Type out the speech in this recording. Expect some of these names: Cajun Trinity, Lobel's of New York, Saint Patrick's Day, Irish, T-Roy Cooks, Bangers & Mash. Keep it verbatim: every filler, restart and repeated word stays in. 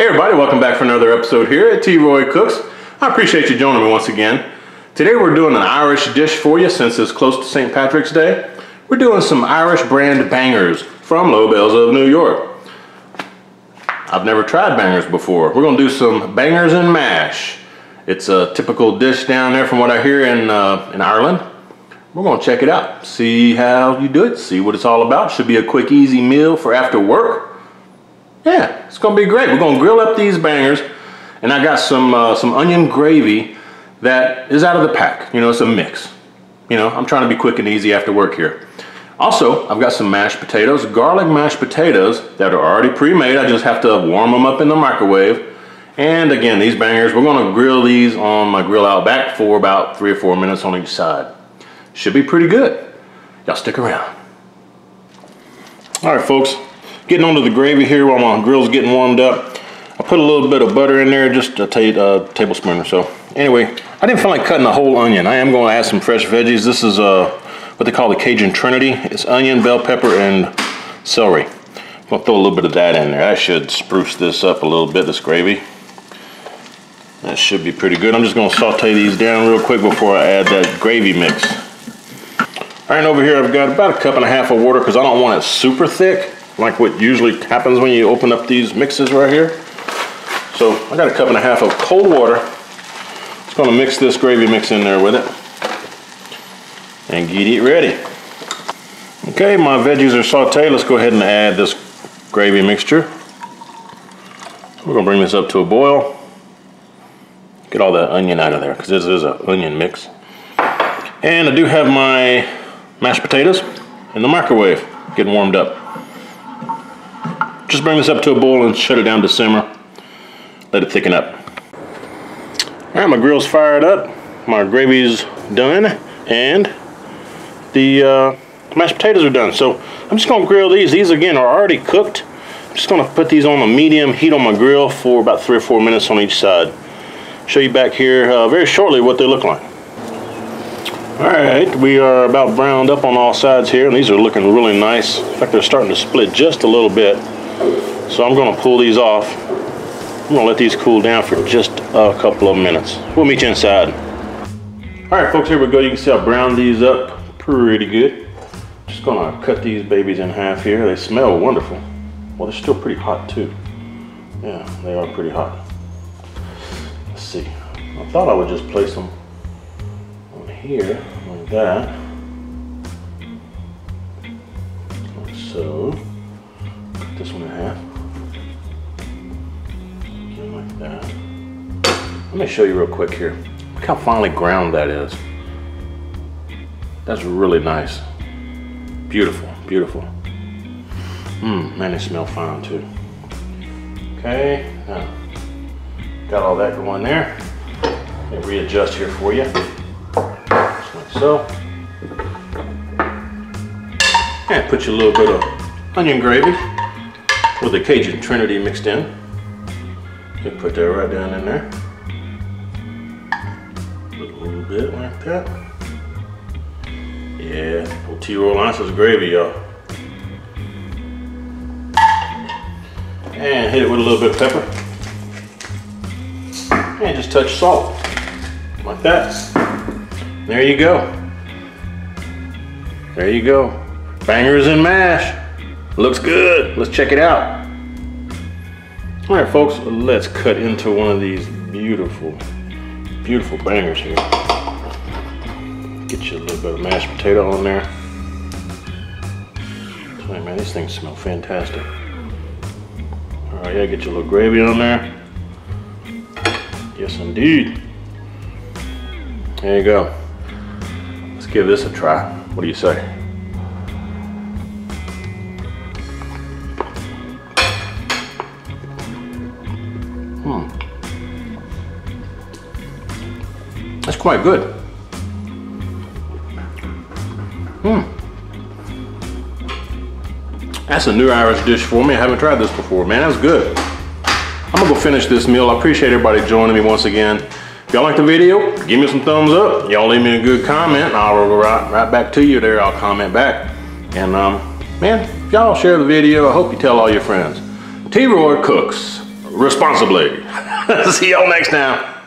Hey everybody, welcome back for another episode here at T-Roy Cooks. I appreciate you joining me once again. Today we're doing an Irish dish for you since it's close to Saint Patrick's Day. We're doing some Irish brand bangers from Lobel's of New York. I've never tried bangers before. We're gonna do some bangers and mash. It's a typical dish down there from what I hear in, uh, in Ireland. We're gonna check it out, see how you do it, see what it's all about. Should be a quick, easy meal for after work. Yeah, it's gonna be great. We're gonna grill up these bangers, and I got some uh, some onion gravy that is out of the pack. You know, it's a mix. You know, I'm trying to be quick and easy after work here. Also, I've got some mashed potatoes, garlic mashed potatoes that are already pre-made. I just have to warm them up in the microwave. And again, these bangers, we're gonna grill these on my grill out back for about three or four minutes on each side. Should be pretty good. Y'all stick around. All right, folks. Getting onto the gravy here while my grill's getting warmed up. I put a little bit of butter in there, just a, a tablespoon or so. Anyway, I didn't feel like cutting a whole onion. I am gonna add some fresh veggies. This is uh, what they call the Cajun Trinity. It's onion, bell pepper, and celery. I'm gonna throw a little bit of that in there. I should spruce this up a little bit, this gravy. That should be pretty good. I'm just gonna saute these down real quick before I add that gravy mix. All right, over here I've got about a cup and a half of water because I don't want it super thick, like what usually happens when you open up these mixes right here. So I got a cup and a half of cold water. Just gonna mix this gravy mix in there with it and get it ready. Okay, my veggies are sauteed. Let's go ahead and add this gravy mixture. We're gonna bring this up to a boil. Get all that onion out of there because this is an onion mix. And I do have my mashed potatoes in the microwave getting warmed up. Just bring this up to a boil and shut it down to simmer. Let it thicken up. All right, my grill's fired up. My gravy's done, and the uh, mashed potatoes are done. So I'm just gonna grill these. These again are already cooked. I'm just gonna put these on a medium heat on my grill for about three or four minutes on each side. Show you back here uh, very shortly what they look like. All right, we are about browned up on all sides here, and these are looking really nice. In fact, they're starting to split just a little bit. So I'm gonna pull these off. I'm gonna let these cool down for just a couple of minutes. We'll meet you inside. All right, folks, here we go. You can see I browned these up pretty good. Just gonna cut these babies in half here. They smell wonderful. Well, they're still pretty hot too. Yeah, they are pretty hot. Let's see. I thought I would just place them on here like that. Like so. Cut this one in half. Like that. Let me show you real quick here. Look how finely ground that is. That's really nice. Beautiful, beautiful. Mmm, man, they smell fine too. Okay, now, got all that going there. Let me readjust here for you. Just like so. And put you a little bit of onion gravy with the Cajun Trinity mixed in. You put that right down in there. Put a little bit like that. Yeah, old T-Roy Cooks is gravy, y'all. And hit it with a little bit of pepper. And just touch salt, like that. There you go. There you go. Bangers and mash. Looks good. Let's check it out. All right, folks, let's cut into one of these beautiful, beautiful bangers here. Get you a little bit of mashed potato on there. Hey, man, these things smell fantastic. All right, yeah, get your little gravy on there. Yes, indeed. There you go. Let's give this a try. What do you say? That's quite good. Hmm. That's a new Irish dish for me. I haven't tried this before, man. That's good. I'm gonna go finish this meal. I appreciate everybody joining me once again. If y'all like the video, give me some thumbs up. Y'all leave me a good comment, and I'll roll right, right back to you there. I'll comment back. And um, man, if y'all share the video, I hope you tell all your friends. T-Roy Cooks. responsibly. See y'all next time.